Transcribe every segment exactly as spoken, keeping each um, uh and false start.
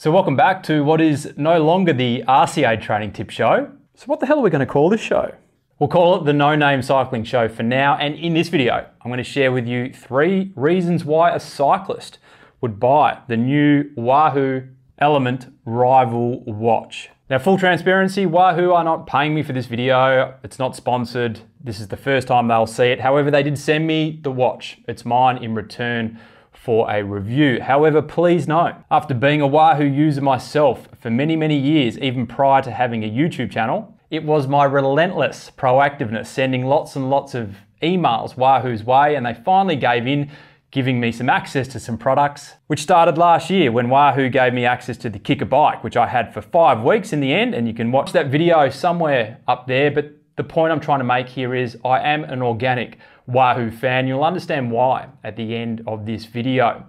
So welcome back to what is no longer the R C A Training Tip Show. So what the hell are we going to call this show? We'll call it the No Name Cycling Show for now, and in this video, I'm going to share with you three reasons why a cyclist would buy the new Wahoo ELEMNT Rival watch. Now, full transparency, Wahoo are not paying me for this video. It's not sponsored. This is the first time they'll see it. However, they did send me the watch. It's mine in return for a review. However, please note, after being a Wahoo user myself for many, many years, even prior to having a YouTube channel, it was my relentless proactiveness, sending lots and lots of emails Wahoo's way, and they finally gave in, giving me some access to some products, which started last year when Wahoo gave me access to the KICKR bike, which I had for five weeks in the end, and you can watch that video somewhere up there. But the point I'm trying to make here is I am an organic Wahoo fan. You'll understand why at the end of this video.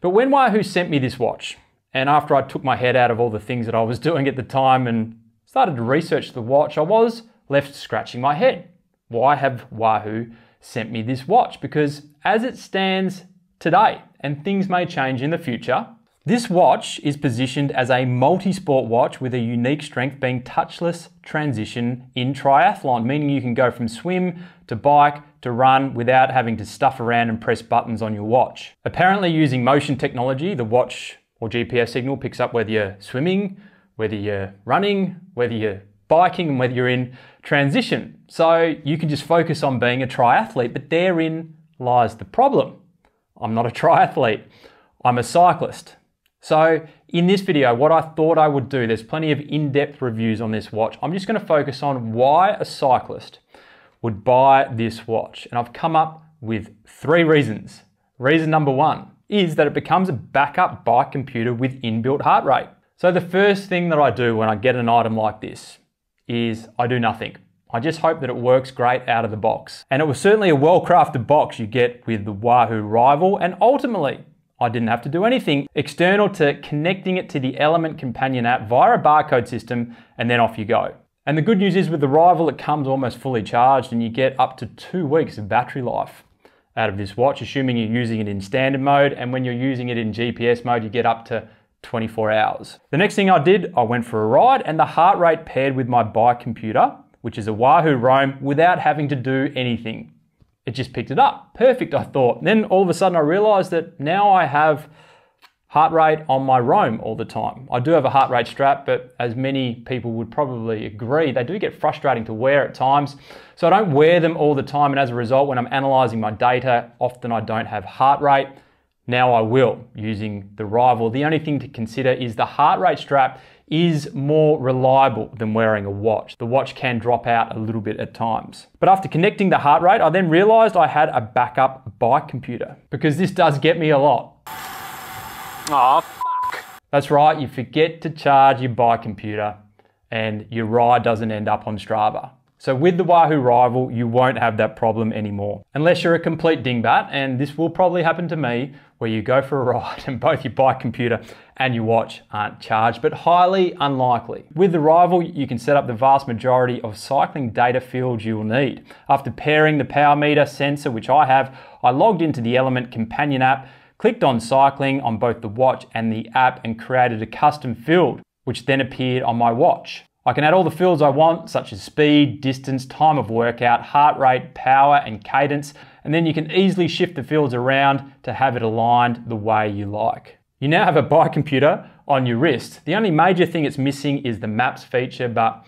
But when Wahoo sent me this watch, and after I took my head out of all the things that I was doing at the time and started to research the watch, I was left scratching my head. Why have Wahoo sent me this watch? Because as it stands today, and things may change in the future, this watch is positioned as a multi-sport watch with a unique strength being touchless transition in triathlon, meaning you can go from swim to bike to run without having to stuff around and press buttons on your watch. Apparently using motion technology, the watch or G P S signal picks up whether you're swimming, whether you're running, whether you're biking, and whether you're in transition. So you can just focus on being a triathlete, but therein lies the problem. I'm not a triathlete, I'm a cyclist. So in this video, what I thought I would do, there's plenty of in-depth reviews on this watch. I'm just going to focus on why a cyclist would buy this watch. And I've come up with three reasons. Reason number one is that it becomes a backup bike computer with inbuilt heart rate. So the first thing that I do when I get an item like this is I do nothing. I just hope that it works great out of the box. And it was certainly a well-crafted box you get with the Wahoo Rival, and ultimately, I didn't have to do anything external to connecting it to the ELEMNT companion app via a barcode system, and then off you go. And the good news is with the Rival, it comes almost fully charged and you get up to two weeks of battery life out of this watch, assuming you're using it in standard mode, and when you're using it in G P S mode, you get up to twenty-four hours. The next thing I did, I went for a ride, and the heart rate paired with my bike computer, which is a Wahoo Roam, without having to do anything. It just picked it up. Perfect, I thought. Then all of a sudden I realized that now I have heart rate on my Roam all the time. I do have a heart rate strap, but as many people would probably agree, they do get frustrating to wear at times. So I don't wear them all the time. And as a result, when I'm analyzing my data, often I don't have heart rate. Now I will using the Rival. The only thing to consider is the heart rate strap is more reliable than wearing a watch. The watch can drop out a little bit at times. But after connecting the heart rate, I then realized I had a backup bike computer, because this does get me a lot. Aw, fuck. That's right, you forget to charge your bike computer and your ride doesn't end up on Strava. So with the Wahoo Rival, you won't have that problem anymore. Unless you're a complete dingbat, and this will probably happen to me, where you go for a ride and both your bike computer and your watch aren't charged, but highly unlikely. With the Rival, you can set up the vast majority of cycling data fields you'll need. After pairing the power meter sensor, which I have, I logged into the ELEMNT companion app, clicked on cycling on both the watch and the app, and created a custom field, which then appeared on my watch. I can add all the fields I want, such as speed, distance, time of workout, heart rate, power, and cadence, and then you can easily shift the fields around to have it aligned the way you like. You now have a bike computer on your wrist. The only major thing it's missing is the maps feature, but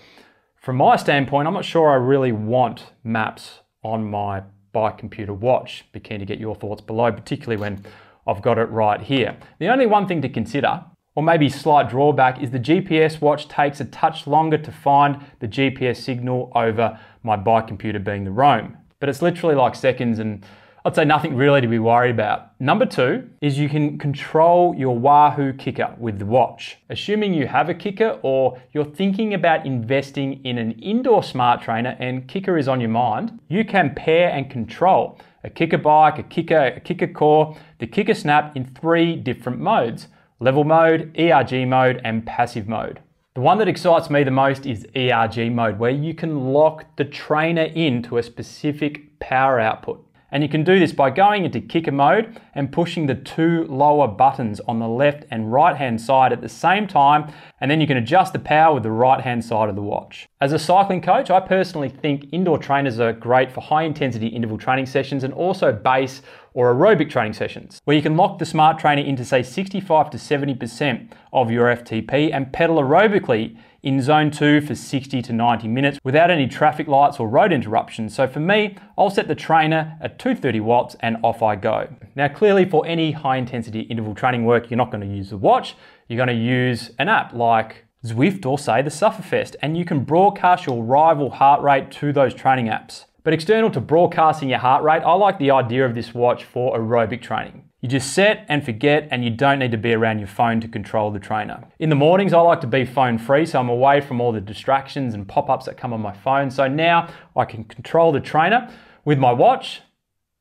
from my standpoint, I'm not sure I really want maps on my bike computer watch. Be keen to get your thoughts below, particularly when I've got it right here. The only one thing to consider, or maybe slight drawback, is the G P S watch takes a touch longer to find the G P S signal over my bike computer being the Roam. But it's literally like seconds, and I'd say nothing really to be worried about. Number two is you can control your Wahoo KICKR with the watch. Assuming you have a KICKR or you're thinking about investing in an indoor smart trainer and KICKR is on your mind, you can pair and control a KICKR bike, a KICKR, a KICKR CORE, the KICKR SNAP in three different modes: level mode, E R G mode, and passive mode. The one that excites me the most is E R G mode, where you can lock the trainer into a specific power output. And you can do this by going into kicker mode and pushing the two lower buttons on the left and right hand side at the same time, and then you can adjust the power with the right hand side of the watch. As a cycling coach, I personally think indoor trainers are great for high intensity interval training sessions and also base or aerobic training sessions, where you can lock the smart trainer into say sixty-five to seventy percent of your F T P and pedal aerobically in zone two for sixty to ninety minutes without any traffic lights or road interruptions. So for me, I'll set the trainer at two thirty watts and off I go. Now clearly for any high intensity interval training work, you're not gonna use the watch, you're gonna use an app like Zwift or say the Sufferfest, and you can broadcast your rival heart rate to those training apps. But external to broadcasting your heart rate, I like the idea of this watch for aerobic training. You just set and forget, and you don't need to be around your phone to control the trainer. In the mornings, I like to be phone free, so I'm away from all the distractions and pop-ups that come on my phone. So now I can control the trainer with my watch,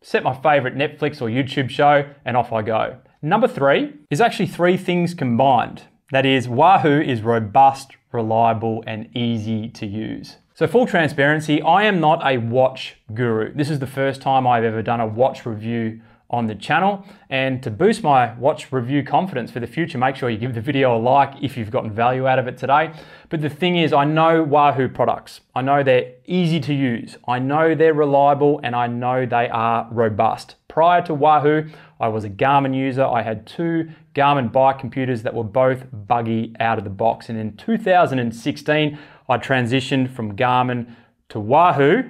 set my favorite Netflix or YouTube show, and off I go. Number three is actually three things combined. That is, Wahoo is robust, reliable, and easy to use. So full transparency, I am not a watch guru. This is the first time I've ever done a watch review on the channel. And to boost my watch review confidence for the future, make sure you give the video a like if you've gotten value out of it today. But the thing is, I know Wahoo products. I know they're easy to use. I know they're reliable, and I know they are robust. Prior to Wahoo, I was a Garmin user. I had two Garmin bike computers that were both buggy out of the box. And in two thousand sixteen, I transitioned from Garmin to Wahoo,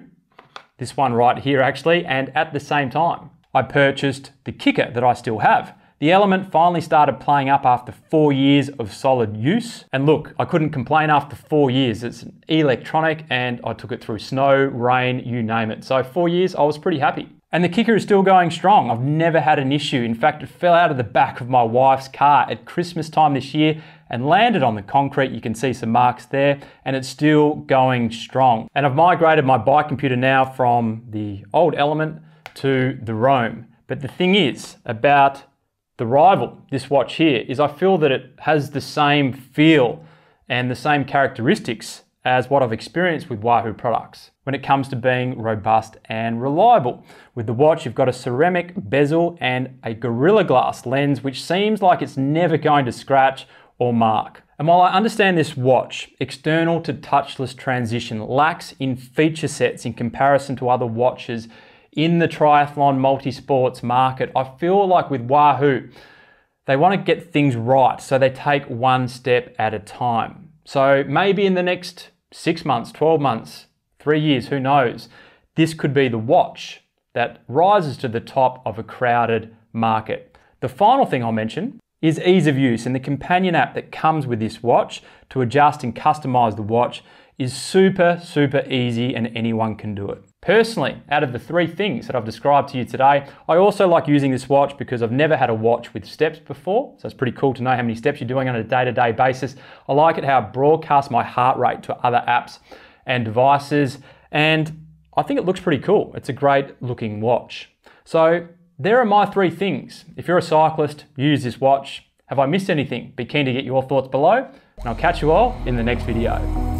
this one right here actually, and at the same time, I purchased the KICKR that I still have. The Element finally started playing up after four years of solid use. And look, I couldn't complain after four years. It's an electronic and I took it through snow, rain, you name it. So four years, I was pretty happy. And the KICKR is still going strong. I've never had an issue. In fact, it fell out of the back of my wife's car at Christmas time this year and landed on the concrete. You can see some marks there, and it's still going strong. And I've migrated my bike computer now from the old Element to the Roam. But the thing is about the Rival, this watch here, is I feel that it has the same feel and the same characteristics as what I've experienced with Wahoo products when it comes to being robust and reliable. With the watch, you've got a ceramic bezel and a Gorilla Glass lens, which seems like it's never going to scratch or mark. And while I understand this watch, external to touchless transition lacks in feature sets in comparison to other watches in the triathlon multi-sports market, I feel like with Wahoo, they want to get things right, so they take one step at a time. So maybe in the next six months, twelve months, three years, who knows? This could be the watch that rises to the top of a crowded market. The final thing I'll mention is ease of use, and the companion app that comes with this watch to adjust and customize the watch is super, super easy, and anyone can do it. Personally, out of the three things that I've described to you today, I also like using this watch because I've never had a watch with steps before, so it's pretty cool to know how many steps you're doing on a day-to-day basis. I like it how it broadcasts my heart rate to other apps and devices, and I think it looks pretty cool. It's a great-looking watch. So there are my three things. If you're a cyclist, use this watch. Have I missed anything? Be keen to get your thoughts below, and I'll catch you all in the next video.